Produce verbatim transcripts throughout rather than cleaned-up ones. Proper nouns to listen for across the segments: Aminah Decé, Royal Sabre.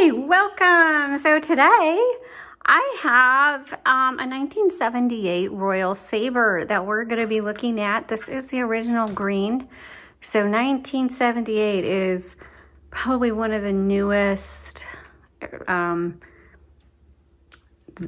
Hey, welcome. So today I have um, a nineteen seventy-eight Royal Sabre that we're going to be looking at. This is the original green. So nineteen seventy-eight is probably one of the newest um,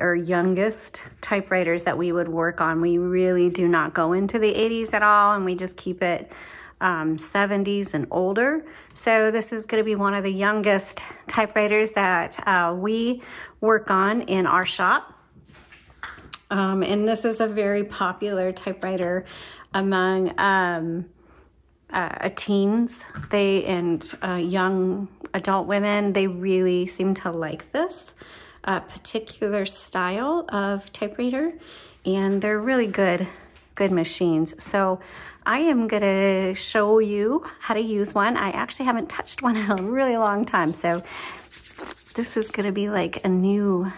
or youngest typewriters that we would work on. We really do not go into the eighties at all, and we just keep it um, seventies and older. So this is going to be one of the youngest typewriters that uh, we work on in our shop. Um, and this is a very popular typewriter among um, uh, teens they and uh, young adult women. They really seem to like this uh, particular style of typewriter, and they're really good good machines. So I am gonna show you how to use one. I actually haven't touched one in a really long time, so this is gonna be like a new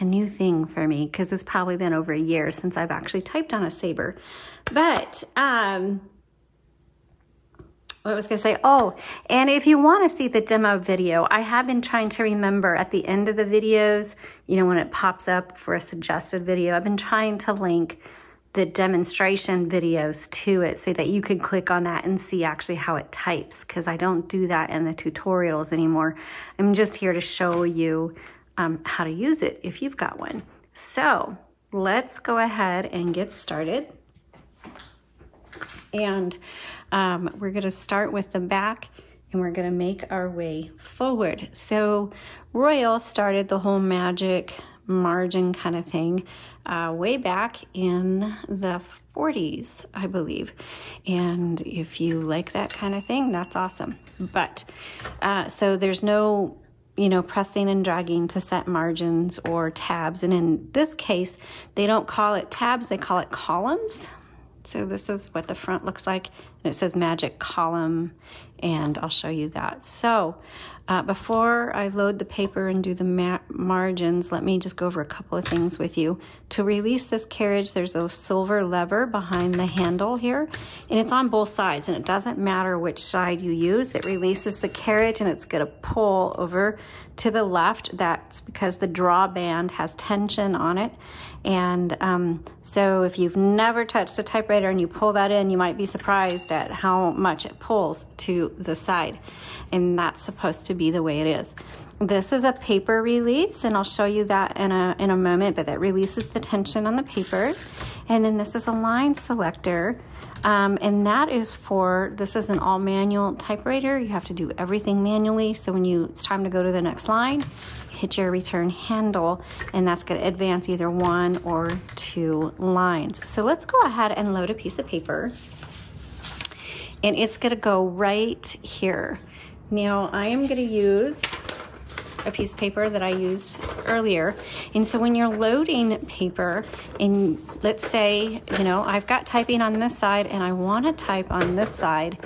a new thing for me, because it's probably been over a year since I've actually typed on a Sabre. But um what was I gonna say? Oh, and if you want to see the demo video, I have been trying to remember at the end of the videos, you know, when it pops up for a suggested video, I've been trying to link the demonstration videos to it so that you can click on that and see actually how it types, because I don't do that in the tutorials anymore. I'm just here to show you um, how to use it if you've got one. So let's go ahead and get started. And um, we're gonna start with the back, and we're gonna make our way forward. So Royal started the whole magic margin kind of thing uh, way back in the forties, I believe. And if you like that kind of thing, that's awesome. But uh, so there's no, you know, pressing and dragging to set margins or tabs. And in this case, they don't call it tabs, they call it columns. So this is what the front looks like. And it says magic column, and I'll show you that. So uh, before I load the paper and do the ma margins, let me just go over a couple of things with you. To release this carriage, there's a silver lever behind the handle here, and it's on both sides, and it doesn't matter which side you use. It releases the carriage, and it's gonna pull over to the left. That's because the drawband has tension on it. And um, so if you've never touched a typewriter and you pull that in, you might be surprised at how much it pulls to the side, and that's supposed to be the way it is. This is a paper release, and I'll show you that in a in a moment, but that releases the tension on the paper. And then this is a line selector, um, and that is for, this is an all manual typewriter. You have to do everything manually, so when you it's time to go to the next line, hit your return handle, and that's going to advance either one or two lines. So let's go ahead and load a piece of paper, and it's gonna go right here. Now, I am gonna use a piece of paper that I used earlier. And so when you're loading paper, and let's say, you know, I've got typing on this side and I wanna type on this side,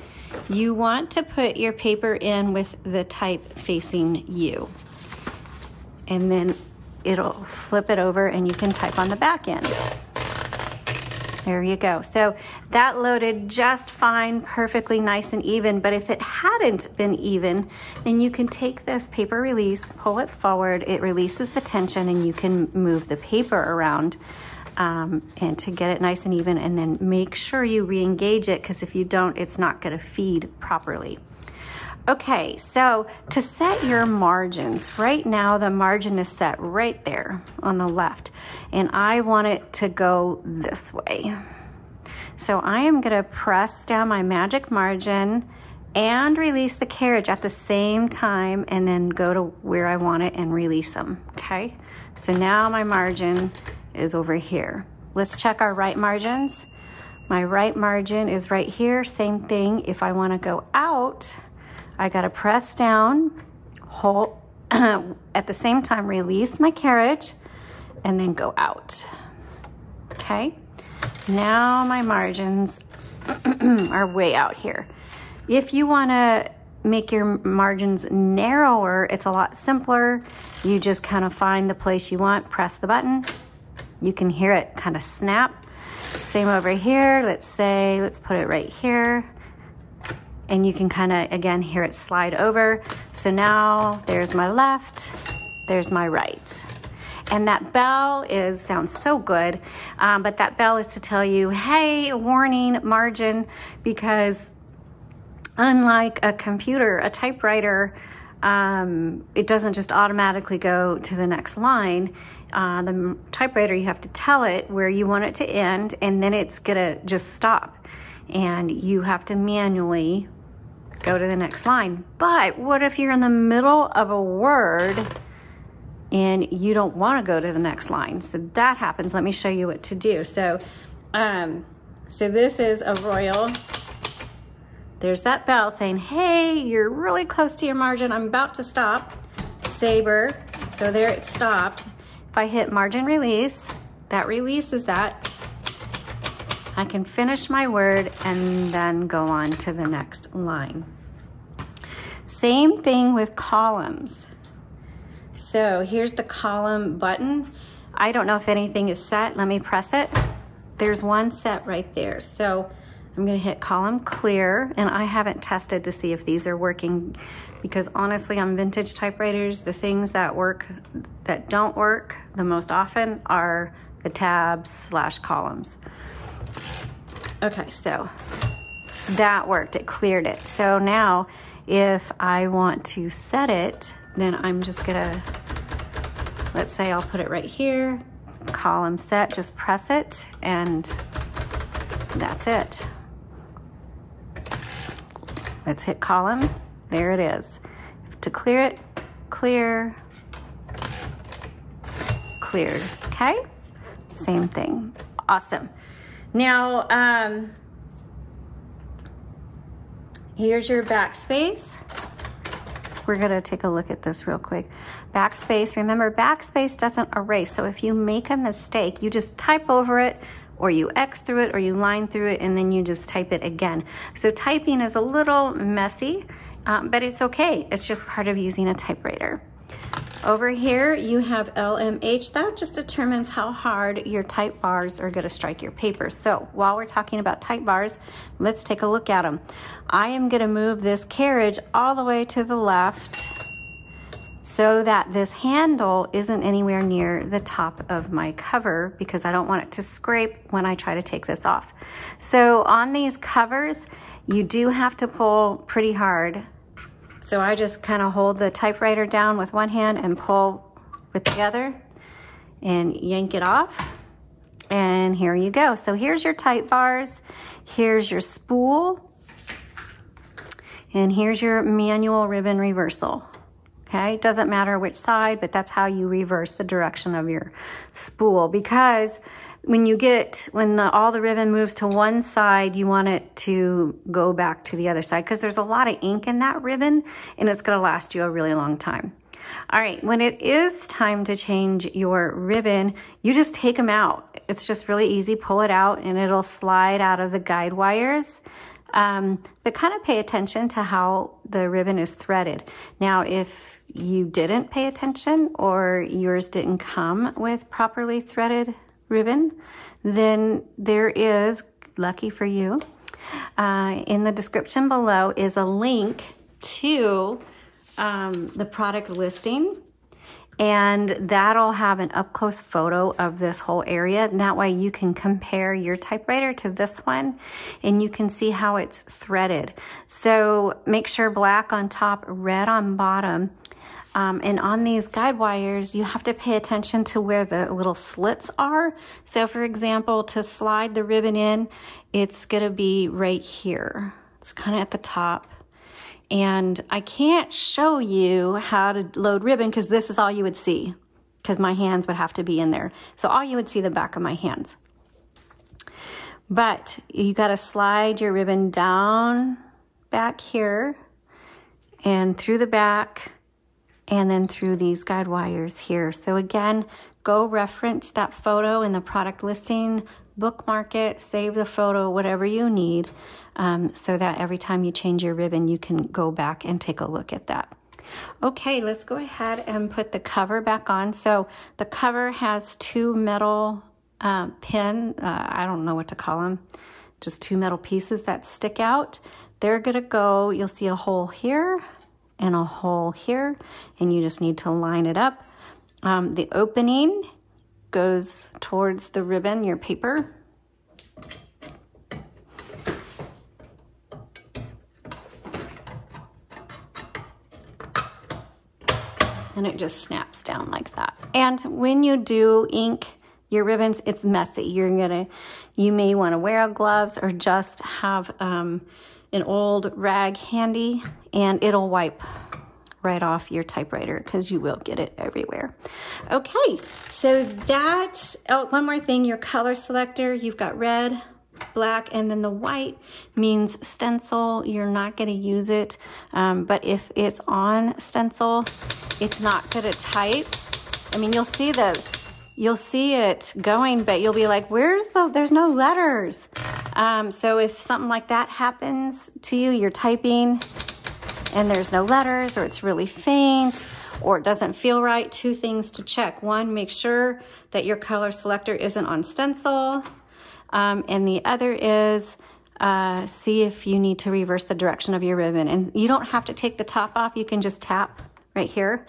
you want to put your paper in with the type facing you. And then it'll flip it over and you can type on the back end. There you go. So that loaded just fine, perfectly nice and even. But if it hadn't been even, then you can take this paper release, pull it forward, it releases the tension, and you can move the paper around um, and to get it nice and even, and then make sure you re-engage it, because if you don't, it's not gonna feed properly. Okay, so to set your margins, right now the margin is set right there on the left, and I want it to go this way. So I am gonna press down my magic margin and release the carriage at the same time, and then go to where I want it and release them, okay? So now my margin is over here. Let's check our right margins. My right margin is right here, same thing. If I wanna go out, I gotta press down, hold, at the same time release my carriage, and then go out. Okay, now my margins are way out here. If you wanna make your margins narrower, it's a lot simpler. You just kind of find the place you want, press the button. You can hear it kind of snap. Same over here, let's say, let's put it right here. and you can kind of, again, hear it slide over. So now there's my left, there's my right. And that bell is, sounds so good, um, but that bell is to tell you, hey, warning, margin, because unlike a computer, a typewriter, um, it doesn't just automatically go to the next line. Uh, the typewriter, you have to tell it where you want it to end, and then it's gonna just stop. And you have to manually go to the next line. But what if you're in the middle of a word and you don't want to go to the next line? So that happens. Let me show you what to do. So, um, so this is a royal. There's that bell saying, hey, you're really close to your margin. I'm about to stop. Sabre. So there it stopped. If I hit margin release, that releases that. I can finish my word and then go on to the next line. Same thing with columns. So here's the column button. I don't know if anything is set. Let me press it. There's one set right there. So I'm gonna hit column clear, and I haven't tested to see if these are working, because honestly on vintage typewriters, the things that work, that don't work the most often are the tabs slash columns. Okay, so that worked, it cleared it. So now if I want to set it, then I'm just gonna, let's say I'll put it right here, column set, just press it, and that's it. Let's hit column, there it is. To clear it, clear, cleared, okay? Same thing, awesome. Now, um, here's your backspace. We're gonna take a look at this real quick. Backspace, remember, backspace doesn't erase. So if you make a mistake, you just type over it, or you X through it, or you line through it, and then you just type it again. So typing is a little messy, um, but it's okay. It's just part of using a typewriter. Over here, you have L M H. That just determines how hard your type bars are gonna strike your paper. So while we're talking about type bars, let's take a look at them. I am gonna move this carriage all the way to the left so that this handle isn't anywhere near the top of my cover, because I don't want it to scrape when I try to take this off. So on these covers, you do have to pull pretty hard. So I just kind of hold the typewriter down with one hand and pull with the other and yank it off. And here you go. So here's your type bars, here's your spool, and here's your manual ribbon reversal. Okay, it doesn't matter which side, but that's how you reverse the direction of your spool, because when you get, when the, all the ribbon moves to one side, you want it to go back to the other side, because there's a lot of ink in that ribbon and it's gonna last you a really long time. All right, when it is time to change your ribbon, you just take them out. It's just really easy, pull it out and it'll slide out of the guide wires. Um, but kind of pay attention to how the ribbon is threaded. Now, if you didn't pay attention or yours didn't come with properly threaded ribbon, then there is, lucky for you, uh, in the description below is a link to um, the product listing, and that'll have an up-close photo of this whole area, and that way you can compare your typewriter to this one and you can see how it's threaded. So make sure black on top, red on bottom. Um, and on these guide wires, you have to pay attention to where the little slits are. So for example, to slide the ribbon in, it's gonna be right here. It's kind of at the top. And I can't show you how to load ribbon, because this is all you would see, because my hands would have to be in there. So all you would see the back of my hands. But you gotta slide your ribbon down back here and through the back, and then through these guide wires here. So again, go reference that photo in the product listing, bookmark it, save the photo, whatever you need, um, so that every time you change your ribbon, you can go back and take a look at that. Okay, let's go ahead and put the cover back on. So the cover has two metal uh, pin, uh, I don't know what to call them, just two metal pieces that stick out. They're gonna go, you'll see a hole here and a hole here, and you just need to line it up. Um, the opening goes towards the ribbon, your paper. And it just snaps down like that. And when you do ink your ribbons, it's messy. You're gonna, you may wanna wear gloves or just have um, an old rag handy, and it'll wipe right off your typewriter because you will get it everywhere. Okay, so that, oh, one more thing, your color selector, you've got red, black, and then the white means stencil. You're not gonna use it, um, but if it's on stencil, it's not gonna type. I mean, you'll see the, you'll see it going, but you'll be like, where's the, there's no letters. Um, so if something like that happens to you, you're typing and there's no letters, or it's really faint, or it doesn't feel right, two things to check. One, make sure that your color selector isn't on stencil. Um, and the other is, uh, see if you need to reverse the direction of your ribbon. And you don't have to take the top off. You can just tap right here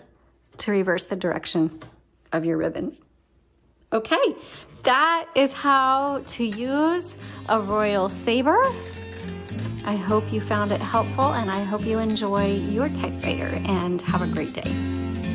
to reverse the direction of your ribbon. Okay, that is how to use a Royal Sabre. I hope you found it helpful, and I hope you enjoy your typewriter, and have a great day.